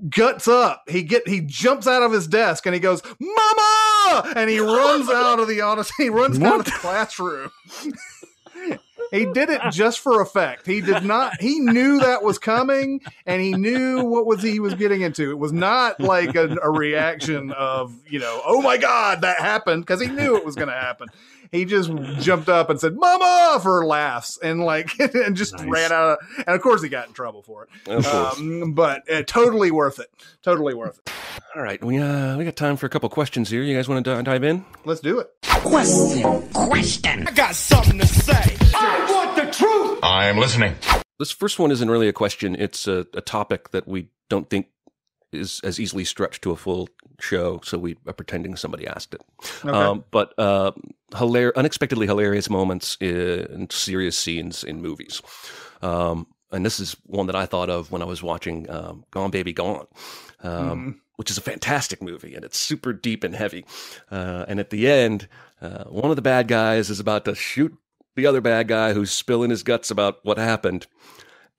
guts up. He get, he jumps out of his desk and he goes, Mama! And he runs out of the auditorium. He runs what? out of the classroom. He did it just for effect. He did not. He knew that was coming, and he knew what was he was getting into. It was not like a, a reaction of, you know, oh my God, that happened, because he knew it was going to happen. He just jumped up and said, Mama, for laughs, and like, and just nice. ran out of, and of course he got in trouble for it. Um, but uh, totally worth it. Totally worth it. All right. We, uh, we got time for a couple questions here. You guys want to dive in? Let's do it. Question. Question. I got something to say. I want the truth. I'm listening. This first one isn't really a question. It's a, a topic that we don't think is as easily stretched to a full show, so we are pretending somebody asked it. Okay. Um, but uh, hilar unexpectedly hilarious moments in serious scenes in movies. Um, and this is one that I thought of when I was watching um, Gone Baby Gone, um, mm. which is a fantastic movie, and it's super deep and heavy. Uh, and at the end, uh, one of the bad guys is about to shoot the other bad guy who's spilling his guts about what happened.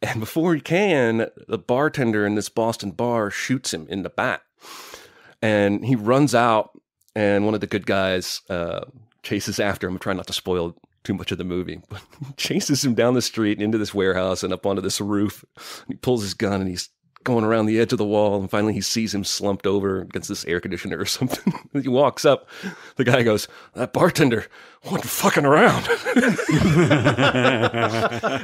And before he can, the bartender in this Boston bar shoots him in the back. And he runs out, and one of the good guys uh, chases after him. I'm trying not to spoil too much of the movie, but chases him down the street and into this warehouse and up onto this roof. And he pulls his gun, and he's going around the edge of the wall, and finally he sees him slumped over against this air conditioner or something. He walks up. The guy goes, "That bartender wasn't fucking around."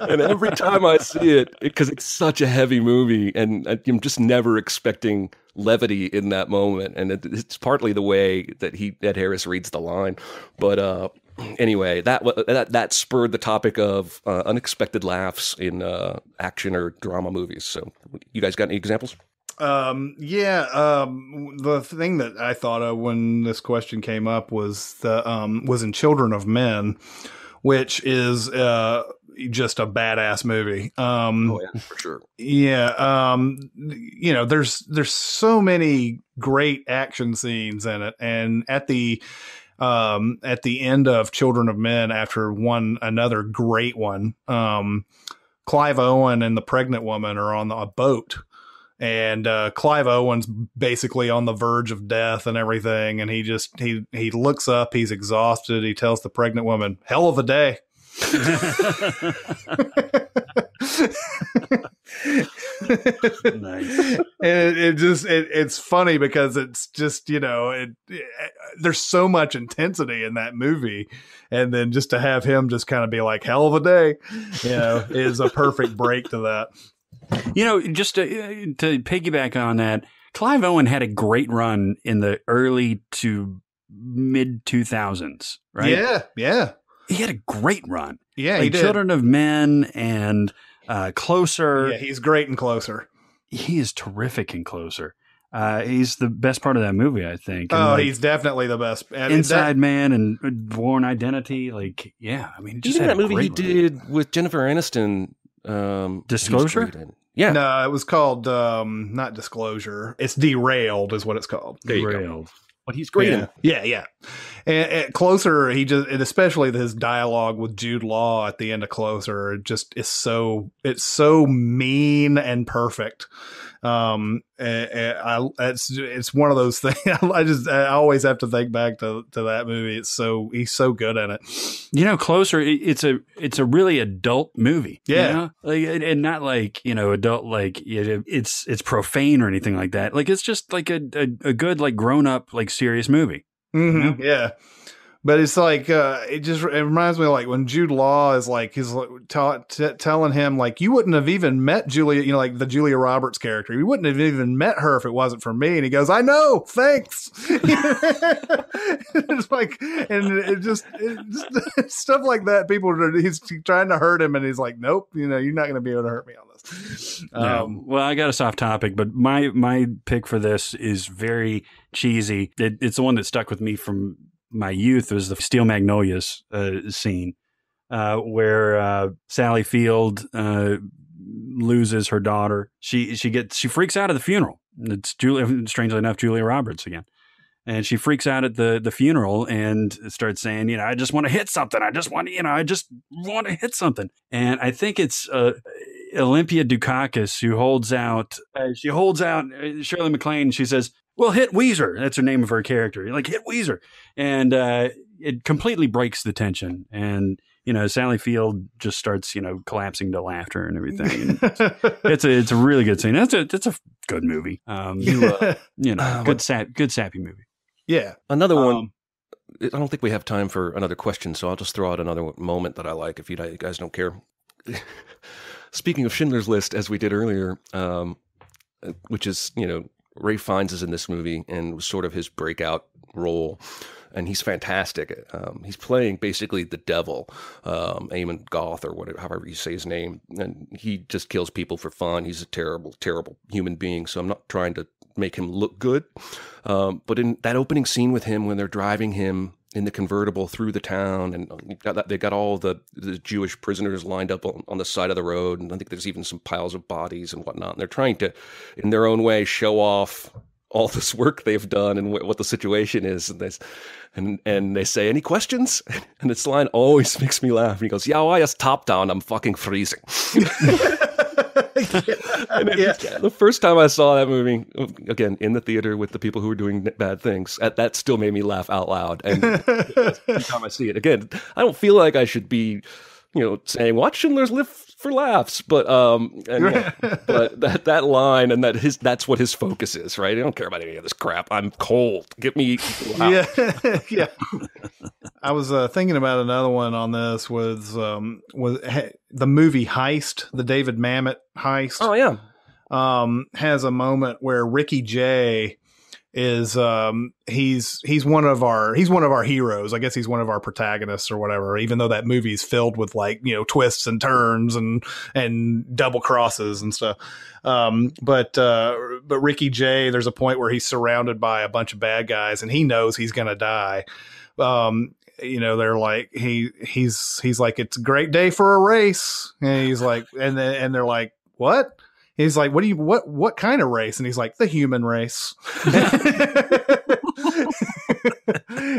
And every time I see it, because it, it's such a heavy movie, and I'm just never expecting levity in that moment. And it, it's partly the way that he Ed Harris reads the line. But uh, anyway, that, that that spurred the topic of uh, unexpected laughs in uh, action or drama movies. So you guys got any examples? Um, yeah. Um, the thing that I thought of when this question came up was the, um, was in Children of Men, which is, uh, just a badass movie. Um, oh, yeah, for sure. Yeah. Um, you know, there's, there's so many great action scenes in it. And at the, um, at the end of Children of Men, after one, another great one, um, Clive Owen and the pregnant woman are on a boat. And uh, Clive Owen's basically on the verge of death and everything. And he just, he, he looks up, he's exhausted. He tells the pregnant woman, "Hell of a day." Nice. And it just, it, it's funny because it's just, you know, it, it, there's so much intensity in that movie. And then just to have him just kind of be like, "Hell of a day," you know, is a perfect break to that. You know, just to, to piggyback on that, Clive Owen had a great run in the early to mid two thousands, right? Yeah, yeah. He had a great run. Yeah, like he did. Children of Men and uh, Closer. Yeah, he's great in Closer. He is terrific in Closer. Uh, he's the best part of that movie, I think. And oh, like, he's definitely the best. And Inside that, Man and Born Identity. Like, yeah, I mean, just even that movie he run. did with Jennifer Aniston. Um, Disclosure? Yeah. No, it was called, um, not Disclosure. It's Derailed is what it's called. Derailed. But he's great. Yeah. Yeah. Yeah. And, and Closer, he just, and especially his dialogue with Jude Law at the end of Closer, it just is so, it's so mean and perfect. Um, and, and I, it's, it's one of those things. I just, I always have to think back to, to that movie. It's so, he's so good at it. You know, Closer, it's a, it's a really adult movie. Yeah. You know? Like, and not like, you know, adult, like it, it's, it's profane or anything like that. Like, it's just like a, a, a good, like grown up, like serious movie. Mm-hmm. You know? Yeah. But it's like, uh, it just it reminds me of like when Jude Law is like, he's t- t- telling him like, "You wouldn't have even met Julia," you know, like the Julia Roberts character. "You wouldn't have even met her if it wasn't for me." And he goes, "I know, thanks." It's like, and it just, it just stuff like that. People are, he's trying to hurt him and he's like, "Nope, you know, you're not going to be able to hurt me on this." Um, no. Well, I got us off topic, but my, my pick for this is very cheesy. It, it's the one that stuck with me from my youth was the Steel Magnolias uh, scene uh, where uh, Sally Field uh, loses her daughter. She she gets she freaks out at the funeral. It's Julia, strangely enough, Julia Roberts again, and she freaks out at the the funeral and starts saying, you know, "I just want to hit something. I just want to, you know, I just want to hit something." And I think it's uh, Olympia Dukakis who holds out. Uh, she holds out uh, Shirley MacLaine. She says, "Well, hit Weezer." That's her name of her character. Like, "Hit Weezer." And uh, it completely breaks the tension. And, you know, Sally Field just starts, you know, collapsing to laughter and everything. And it's, it's a it's a really good scene. That's a that's a good movie. Um, you, uh, you know, um, good, sap, good sappy movie. Yeah. Another one. Um, I don't think we have time for another question, so I'll just throw out another moment that I like if you guys don't care. Speaking of Schindler's List, as we did earlier, um, which is, you know, Ray Fiennes is in this movie and was sort of his breakout role, and he's fantastic. Um, he's playing basically the devil, um, Amon Goth or whatever, however you say his name, and he just kills people for fun. He's a terrible, terrible human being, so I'm not trying to make him look good. Um, but in that opening scene with him when they're driving him in the convertible through the town, and they got all the, the Jewish prisoners lined up on, on the side of the road. And I think there's even some piles of bodies and whatnot. And they're trying to, in their own way, show off all this work they've done and wh- what the situation is. And they, and, and they say, "Any questions?" And this line always makes me laugh. And he goes, "Yeah, why is top down? I'm fucking freezing." And it, yeah. The first time I saw that movie, again, in the theater with the people who were doing bad things, that still made me laugh out loud. And every time I see it, again, I don't feel like I should be, you know, saying, "Watch Schindler's List for laughs, but um, and, yeah, but that that line and that his that's what his focus is, right? I don't care about any of this crap. I'm cold. Get me. Wow. Yeah, yeah. I was uh, thinking about another one on this was um was the movie Heist, the David Mamet Heist. Oh yeah, um, has a moment where Ricky Jay is um he's he's one of our he's one of our heroes. I guess he's one of our protagonists or whatever, even though that movie's filled with, like, you know, twists and turns and and double crosses and stuff. Um but uh but Ricky Jay, there's a point where he's surrounded by a bunch of bad guys and he knows he's gonna die. Um you know, they're like, he he's he's like, it's a great day for a race. And he's like, and then and they're like, what? He's like, what do you, what, what kind of race? And he's like, the human race.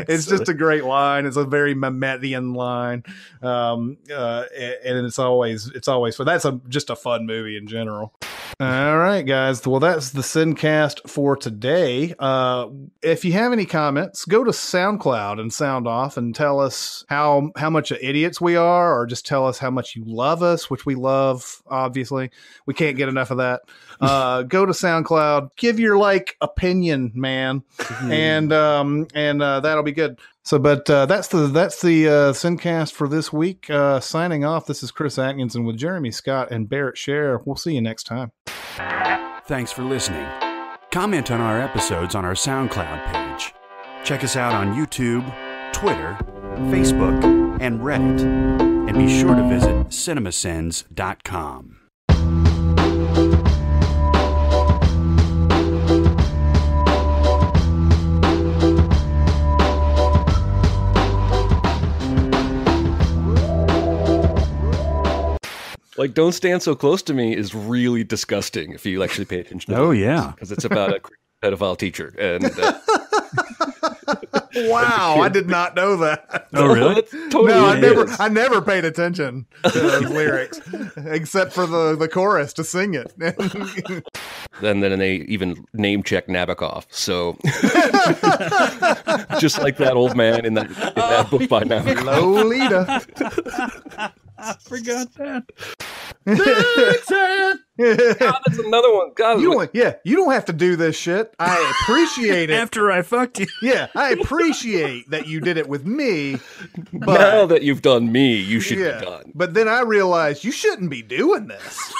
It's silly. Just a great line. It's a very Mametian line. Um, uh, and, and it's always, it's always, so that's a, just a fun movie in general. All right, guys. Well, that's the Sincast for today. Uh, if you have any comments, go to SoundCloud and Sound Off and tell us how, how much of idiots we are, or just tell us how much you love us, which we love. Obviously we can't get enough of that. Uh, go to SoundCloud, give your, like, opinion, man. Mm-hmm. And, um, and, uh, that'll be good. So, but, uh, that's the, that's the, uh, Sincast for this week. Uh, signing off. This is Chris Atkinson with Jeremy Scott and Barrett Sher. We'll see you next time. Thanks for listening. Comment on our episodes on our SoundCloud page. Check us out on YouTube, Twitter, Facebook, and Reddit. And be sure to visit cinema sins dot com. Like, don't stand so close to me is really disgusting if you actually pay attention. To oh, it. Yeah. Because it's about a pedophile teacher. And uh, wow, I did not know that. Oh, really? That's totally no, I never, I never paid attention to those lyrics, except for the, the chorus to sing it. And then they even name check Nabokov. So just like that old man in that, in that oh, book by yeah. Nabokov. Lolita. I forgot that. God, that's another one. God, you don't, yeah, you don't have to do this shit. I appreciate it. After I fucked you. Yeah, I appreciate that you did it with me. But now that you've done me, you should yeah, be done. But then I realized you shouldn't be doing this.